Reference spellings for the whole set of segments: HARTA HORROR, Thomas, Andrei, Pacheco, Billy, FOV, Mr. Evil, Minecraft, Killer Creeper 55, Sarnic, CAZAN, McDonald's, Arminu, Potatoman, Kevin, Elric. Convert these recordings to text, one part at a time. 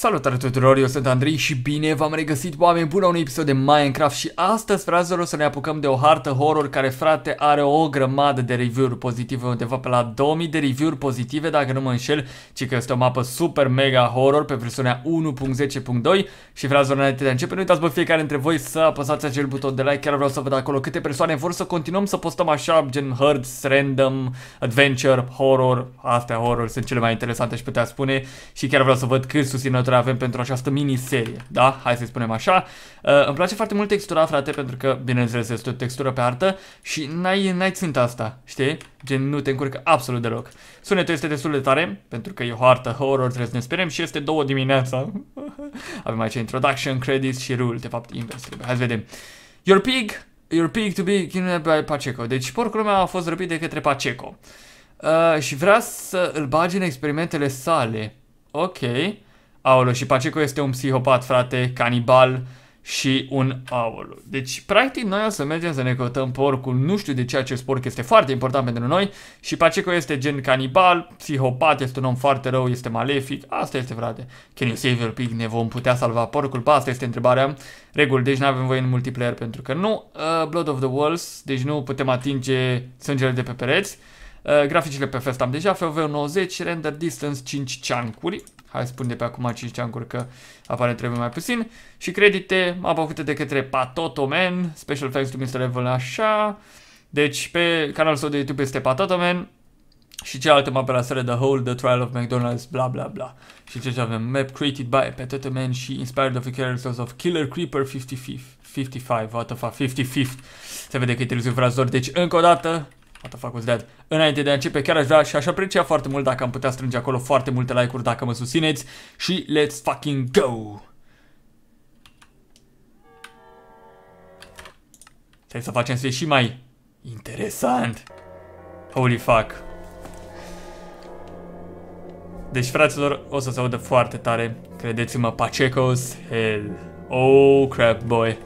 Salutare tuturor, eu sunt Andrei și bine v-am regăsit, oameni buni, la un episod de Minecraft. Și astăzi, fraților, o să ne apucăm de o hartă horror care, frate, are o grămadă de review-uri pozitive, undeva pe la 2000 de review-uri pozitive, dacă nu mă înșel, ci că este o mapă super mega horror pe versiunea 1.10.2. Și, fraților, înainte de a începe, nu uitați, bă, fiecare dintre voi să apăsați acel buton de like. Chiar vreau să văd acolo câte persoane vor să continuăm să postăm așa, gen herds, random, adventure, horror. Astea horror sunt cele mai interesante, și putea spune. Și chiar vreau să văd cât susținători avem pentru această miniserie, da? Hai să spunem așa. Îmi place foarte mult textura, frate, pentru că, bineînțeles, este o textură pe artă și n-ai țint asta, știi? Gen, nu te încurcă absolut deloc. Sunetul este destul de tare, pentru că e o hartă horror, trebuie să ne sperem, și este 2 dimineața. Avem aici introduction, credits și rule, de fapt, invers. Hai să vedem. Your pig to be kidnapped by Pacheco. Deci, porcul meu a fost răpit de către Pacheco. Și vrea să îl bage în experimentele sale. Ok. Aolo, și Pacheco este un psihopat, frate, canibal și un aolo. Deci, practic, noi o să mergem să ne căutăm porcul. Nu știu de ce acest porc este foarte important pentru noi. Și Pacheco este gen canibal, psihopat, este un om foarte rău, este malefic. Asta este, frate. Can you save your pig? Ne vom putea salva porcul? Ba, asta este întrebarea. Reguli, deci nu avem voie în multiplayer pentru că nu. Blood of the Walls, deci nu putem atinge sângele de pe pereți. Graficile pe fest am deja, FOV 90, render distance 5 chunk-uri. Hai să spun de pe acum 5 chunk-uri că apare trebuie mai puțin. Și credite, mapa făcută de către Potatoman, special thanks to Mr. Evil, așa. Deci pe canalul său de YouTube este Potatoman. Și cealaltă mapă la serie, The Hole, The Trial of McDonald's, bla bla bla. Și ce avem? Map created by Potatoman și inspired of the characters of Killer Creeper 55, what the fuck, 55. Se vede că e târziu, frazor, deci încă o dată. What the fuck was that? Înainte de a începe, chiar aș vrea și aș aprecia foarte mult dacă am putea strânge acolo foarte multe like-uri dacă mă susțineți. Și let's fucking go! Trebuie să facem să fie și mai interesant. Holy fuck. Deci, fraților, o să se audă foarte tare. Credeți-mă, Pacheco's hell. Oh, crap, boy.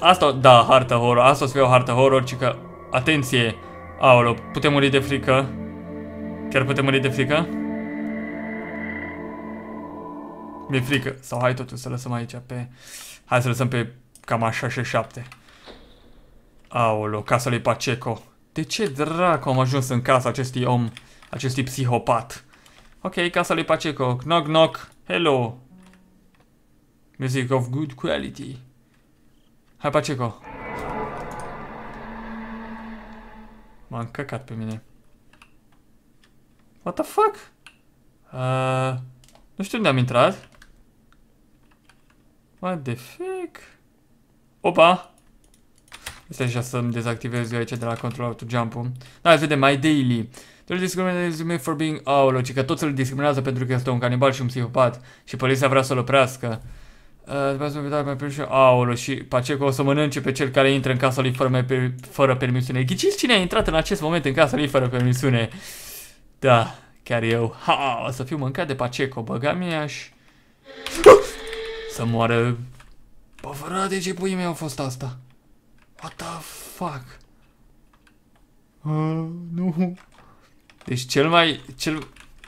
Asta, da, hartă horror. Asta o să fie o hartă horror, ci că, atenție! Aolo, putem muri de frică? Chiar putem muri de frică? Mi-e frică. Sau hai totul să lăsăm aici pe... Hai să lăsăm pe cam așa și 7. Aolo, casa lui Pacheco. De ce dracu am ajuns în casa acestui om? Acestui psihopat. Ok, casa lui Pacheco. Knock knock. Hello. Music of good quality. Hai, Pacheco. M-a încăcat pe mine. What the fuck? Nu știu unde am intrat. What the fuck? Opa! Este așa să-mi dezactivez eu aici de la control to jump-ul. Da, vedem, my daily. Îl discriminează for being aolo, ci că toți îl discriminează pentru că este un canibal și un psihopat. Și poliția vrea să-l oprească. După aceea mă mai prind și aolo, și Pacheco o să mănânce pe cel care intră în casa lui fără permisiune. Ghiciți cine a intrat în acest moment în casa lui fără permisiune? Da, chiar eu. Ha, o să fiu mâncat de Pacheco, băga mea și... Să moară... Bă, frate, ce puii mei au fost asta? What the fuck? Nu... Deci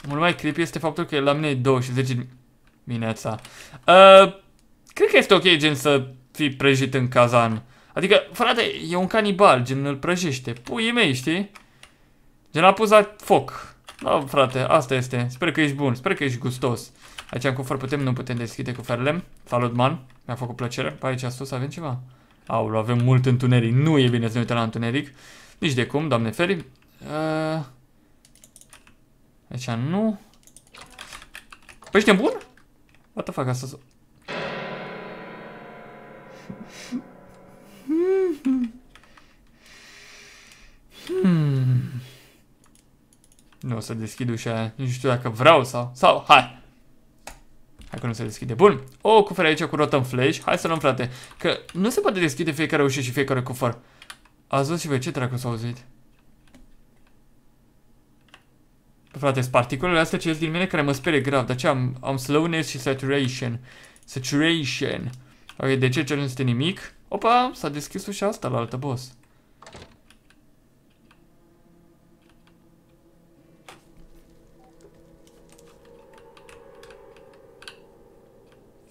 mult mai creepy este faptul că la mine e 20 dimineața. Cred că este ok, gen, să fii prăjit în cazan. Adică, frate, e un canibal, gen, îl prăjește. Puii mei, știi? Gen, a pus la foc. Da, frate, asta este. Sper că ești bun, sper că ești gustos. Aici am cufăr, putem, nu putem deschide cuferele. Salut, man, mi-a făcut plăcere. Pe aici sus avem ceva? Aulu, avem mult întuneric. Nu e bine să ne uităm la întuneric. Nici de cum, doamne feri. Aici nu. Păi ești nebun? What the fuck, asta... Nu o să deschid ușa aia. Nu știu dacă vreau sau... hai! Hai că nu se deschide. Bun. O cufere aici cu rotă în flash. Hai să luăm, frate. Că nu se poate deschide fiecare ușă și fiecare cufăr. Ați văzut și voi ce dracu s-au auzit? Frate, sunt particulele astea ce ies din mine care mă sperie grav. De aceea am slowness și saturation. Saturation. Ok, de ce nu este nimic? Opa, s-a deschis ușa asta la altă, boss.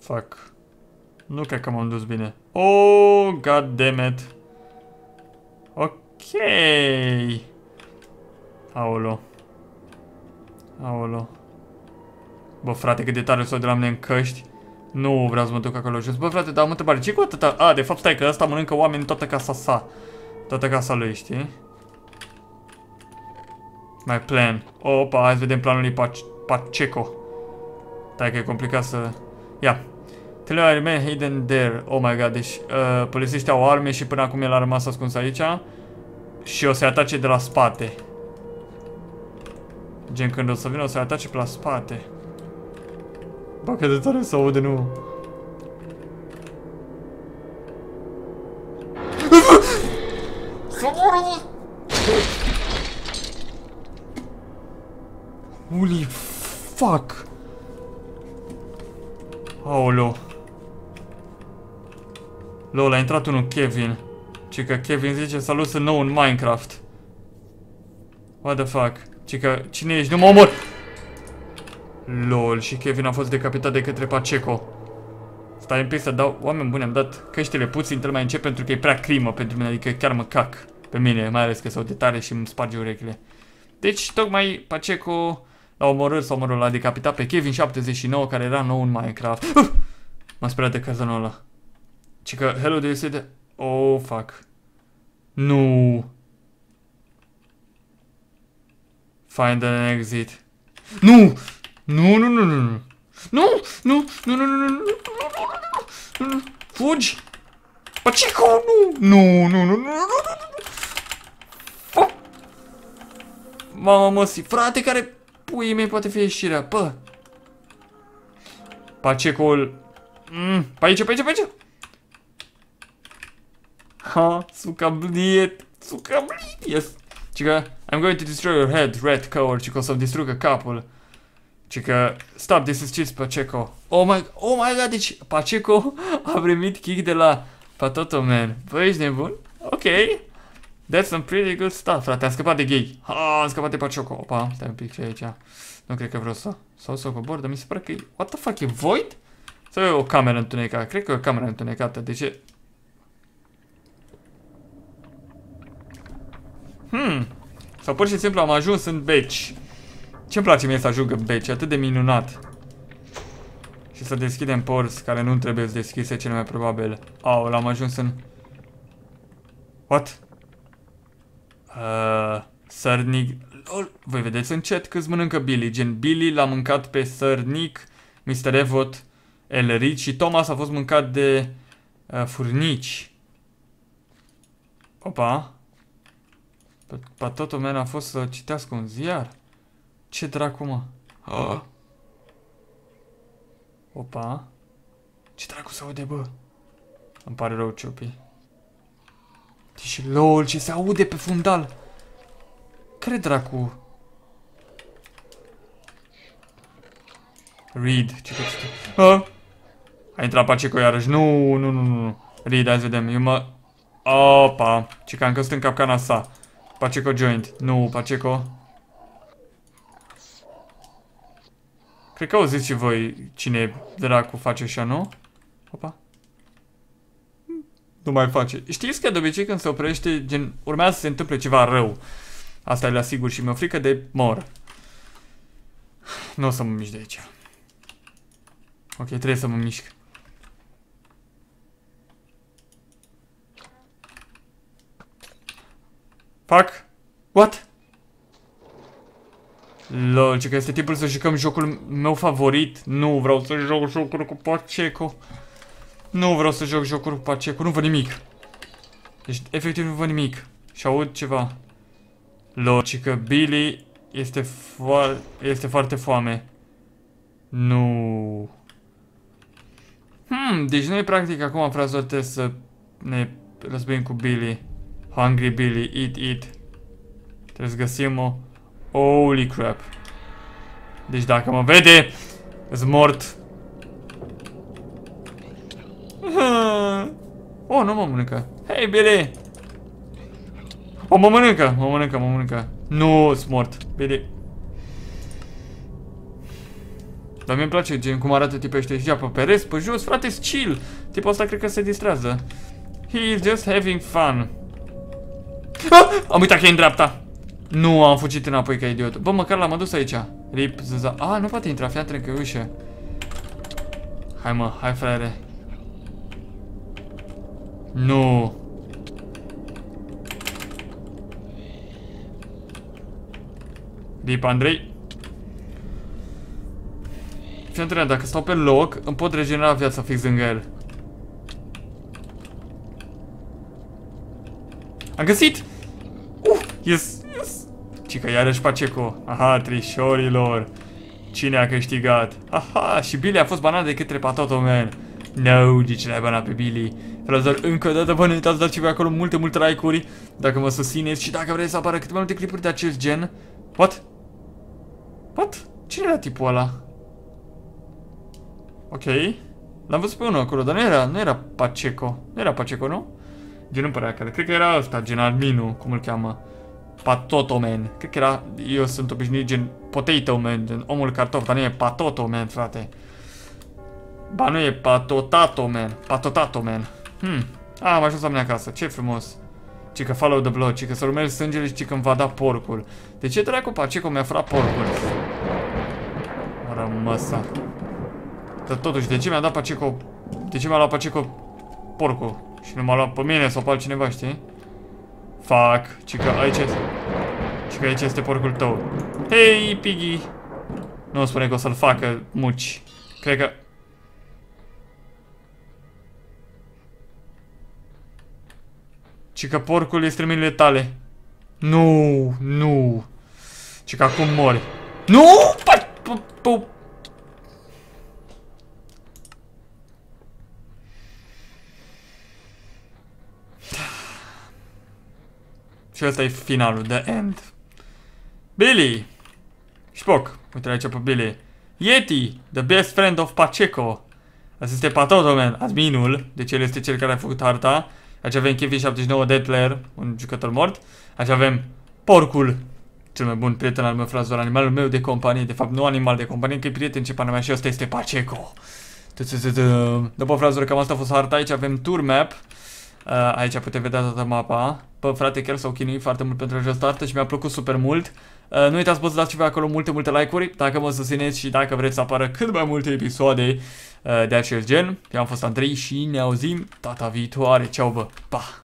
Fuck. Nu cred că m-am dus bine. Oh, god damn it. Ok. Aolo. Aolo. Bă, frate, cât de tare s-o de la mine în căști. Nu vreau să mă duc acolo jos. Bă, frate, dar am întrebare. Ce cu atâta? A, de fapt, stai că ăsta mănâncă oameni toată casa sa. Toată casa lui, știi? My plan. Opa, hai să vedem planul lui Pacheco. Stai că e complicat să... Ia. Tell your men hidden there. Oh my god, deci... polițiștii ăștia au arme și până acum el a rămas ascuns aici. Și o să-i atace de la spate. Gen, când o să vină, o să-i atace pe la spate. Bă, că de tare se aude, nu? Holy fuck! Aoleu. Lol, a intrat unul, Kevin. Ci că Kevin zice, salut, sunt nou în Minecraft. What the fuck? Ci că, cine ești? Nu mă omor! Lol, și Kevin a fost decapitat de către Pacheco. Stai un pic să dau... Oameni buni, am dat căștile puțin, trebuie mai încet pentru că e prea crimă pentru mine, adică chiar mă cac pe mine, mai ales că s-au de tare și îmi sparge urechile. Deci, tocmai Pacheco l-a omorât sau, mă rog, l-a decapitat pe Kevin 79, care era nou în Minecraft. M-am speriat de cazanul ăla. Ci că, hello, do you see the... Oh, fuck. Nu. Find an exit. Nu! Nu, nu, nu, nu, nu, nu, nu, nu, nu, nu, nu, nu, nu, fugi! Pacheco, nu, nu, nu, nu, nu, nu, mamă măsii, frate, care puii mei poate fi ieșirea, bă! Pacheco-ul... Pe aici, pe aici, pe aici! Ha, sucabliet, sucabliet, yes! Cică, I'm going to destroy your head, red coward, cică o să-mi distrugă capul. Cică, stop, this is cheese, Pacheco. Oh my god, deci Pacheco a primit kick de la Potatoman. Bă, ești nebun? Ok. That's some pretty good stuff, frate, am scăpat de gay. Ah, am scăpat de Pacheco. Opa, stai un pic și aici. Nu cred că vreau să... Sau să o cobor, dar mi se pare că e... What the fuck, e void? Sau e o cameră întunecată? Cred că e o cameră întunecată, de ce? Sau pur și simplu am ajuns în beci. Ce-mi place mie să ajungă beci, atât de minunat. Și să deschidem porți care nu trebuie să deschise, cel mai probabil. Au, l-am ajuns în... What? Sarnic... Lol, voi vedeți încet câți mănâncă Billy. Gen, Billy l-a mâncat pe Sarnic, Mr. Evil, Elric și Thomas a fost mâncat de furnici. Opa. Potatoman a fost să citească un ziar. Ce dracu, mă? Opa. Ce dracu se aude, bă? Îmi pare rău, ciupii. Deci, lol, ce se aude pe fundal. Care dracu? Read. Ce a intrat Pacheco iarăși. Nu, nu, nu, nu. Read, hai să vedem. Eu mă... Opa. Ce că am căzut în capcana sa. Pacheco joined. Nu, Pacheco. Cred că auziți și voi cine dracu face așa, nu? Opa. Nu mai face. Știți că de obicei când se oprește, gen, urmează să se întâmple ceva rău. Asta e la sigur și mi-o frică de mor. Nu o să mă mișc de aici. Ok, trebuie să mă mișc. Fuck. What? Lol, ce că este timpul să jucăm jocul meu favorit. Nu vreau să joc jocuri cu Pacheco. Nu vreau să joc jocuri cu Pacheco. Nu văd nimic. Deci, efectiv, nu văd nimic. Și aud ceva. Lol, ce că Billy este foarte foame. Nu. Deci noi practic acum, frazote, să ne războim cu Billy. Hungry Billy, eat, eat. Trebuie să găsim o... Holy crap. Deci dacă mă vede, e mort. Oh, nu mă mănâncă. Hei, Billy. Oh, mă mănâncă, mă mănâncă, mă mănâncă. Nu, e mort, Billy. Dar mi-e place gen cum arată tipul ăștia, ieșea pe pereți, pe jos, frate, chill. Tipul ăsta cred că se distrează. He is just having fun. Ah! Am uitat că e în dreapta. Nu, am fugit înapoi ca idiot. Bă, măcar l-am adus aici. Rip, zăza. Ah, nu poate intra, fiat, trec ușa. Hai mă, hai frere. Nu. Rip, Andrei. Fii atent, dacă stau pe loc, îmi pot regenera viața fix lângă el. Am găsit! Yes, yes! Cică, iarăși Pacheco. Aha, trișorilor. Cine a câștigat? Aha, și Billy a fost banat de către Potatoman. No, de ce l-ai banat pe Billy? Fraților, încă o dată vă nu uitați, dați voi acolo multe like-uri dacă mă susțineți și dacă vreți să apară cât mai multe clipuri de acest gen. What? What? Cine era tipul ăla? Ok. L-am văzut pe unul acolo, dar nu era Pacheco. Nu era Pacheco, nu? Gen îmi părea că, cred că era ăsta, gen Arminu, cum îl cheamă. Potatoman. Cred că era, eu sunt obișnuit gen Potatoman, gen omul cartof, dar nu e Potatoman, frate. Ba nu e Potatoman, Potatoman. Am ajuns la mine acasă, ce frumos. Cică follow the blood, cică să urmezi sângele și cică îmi va da porcul. De ce dracu Pacheco mi-a furat porcul? Rămăsa. Dar totuși, de ce mi-a dat Pacheco, de ce mi-a luat Pacheco porcul? Și nu m-a luat pe mine sau pe altcineva, știi? Fuck, cică aici este porcul tău. Hei, Piggy! Nu spune că o să-l facă, muci. Cred că... Cică porcul este în mâinile tale. Nu, nu. Cică acum mori. Nu! Și ăsta e finalul, the end. Billy! Șpoc, uite aici pe Billy. Yeti, the best friend of Pacheco. Asta este Potatoman, adminul, deci el este cel care a făcut harta. Aici avem Kevin 79, dead player, un jucător mort. Aici avem porcul, cel mai bun prieten al meu, fraților, animalul meu de companie. De fapt, nu animal de companie, că e prieten ce pana mea, și ăsta este Pacheco. După, fraților, cam asta a fost harta. Aici avem tour map. Aici putem vedea toată mapa. Bă, frate, chiar s-au chinuit foarte mult pentru această hartă și mi-a plăcut super mult. Nu uitați, poți să dați și voi acolo multe like-uri dacă mă susțineți și dacă vreți să apară cât mai multe episoade de acest gen. Eu am fost Andrei și ne auzim data viitoare. Ceau, bă, pa!